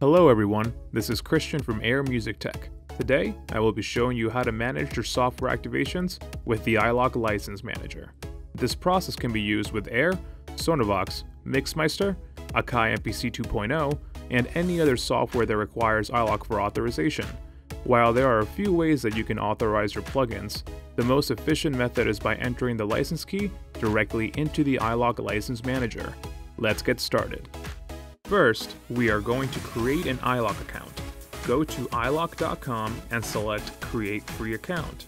Hello everyone, this is Christian from AIR Music Tech. Today, I will be showing you how to manage your software activations with the iLok License Manager. This process can be used with AIR, SONiVOX, MixMeister, Akai MPC 2.0, and any other software that requires iLok for authorization. While there are a few ways that you can authorize your plugins, the most efficient method is by entering the license key directly into the iLok License Manager. Let's get started. First, we are going to create an iLok account. Go to iLok.com and select Create Free Account.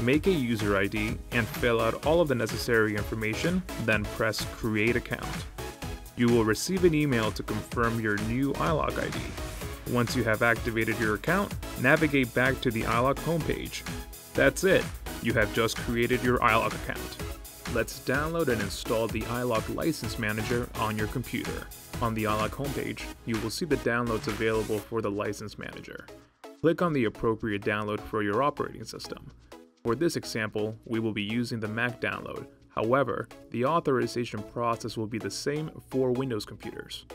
Make a user ID and fill out all of the necessary information, then press Create Account. You will receive an email to confirm your new iLok ID. Once you have activated your account, navigate back to the iLok homepage. That's it! You have just created your iLok account. Let's download and install the iLok License Manager on your computer. On the iLok homepage, you will see the downloads available for the License Manager. Click on the appropriate download for your operating system. For this example, we will be using the Mac download. However, the authorization process will be the same for Windows computers.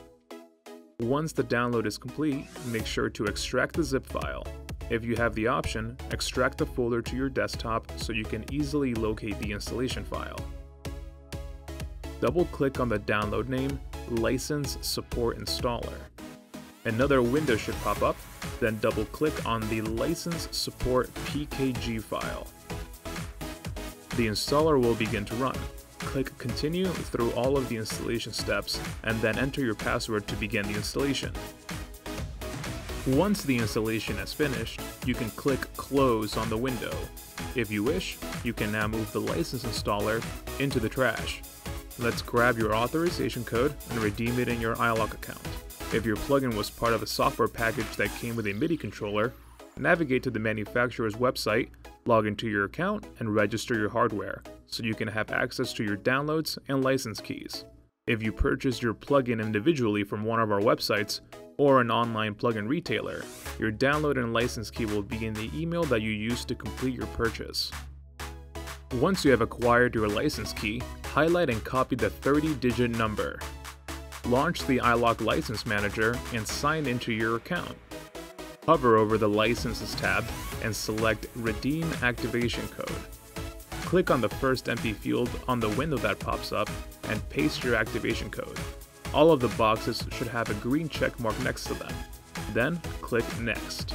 Once the download is complete, make sure to extract the zip file. If you have the option, extract the folder to your desktop so you can easily locate the installation file. Double-click on the download name, License Support Installer. Another window should pop up, then double-click on the License Support PKG file. The installer will begin to run. Click Continue through all of the installation steps and then enter your password to begin the installation. Once the installation is finished, you can click Close on the window. If you wish, you can now move the license installer into the trash. Let's grab your authorization code and redeem it in your iLok account. If your plugin was part of a software package that came with a MIDI controller, navigate to the manufacturer's website, log into your account, and register your hardware, so you can have access to your downloads and license keys. If you purchased your plugin individually from one of our websites or an online plugin retailer, your download and license key will be in the email that you used to complete your purchase. Once you have acquired your license key, highlight and copy the 30-digit number. Launch the iLok License Manager and sign into your account. Hover over the Licenses tab and select Redeem Activation Code. Click on the first empty field on the window that pops up and paste your activation code. All of the boxes should have a green check mark next to them. Then click Next.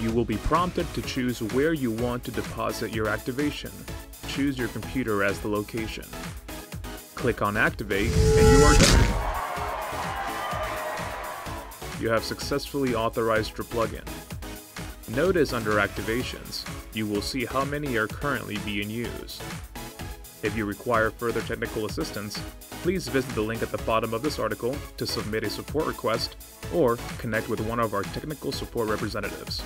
You will be prompted to choose where you want to deposit your activation. Choose your computer as the location. Click on Activate and you are done. You have successfully authorized your plugin. Notice under Activations, you will see how many are currently being used. If you require further technical assistance, please visit the link at the bottom of this article to submit a support request or connect with one of our technical support representatives.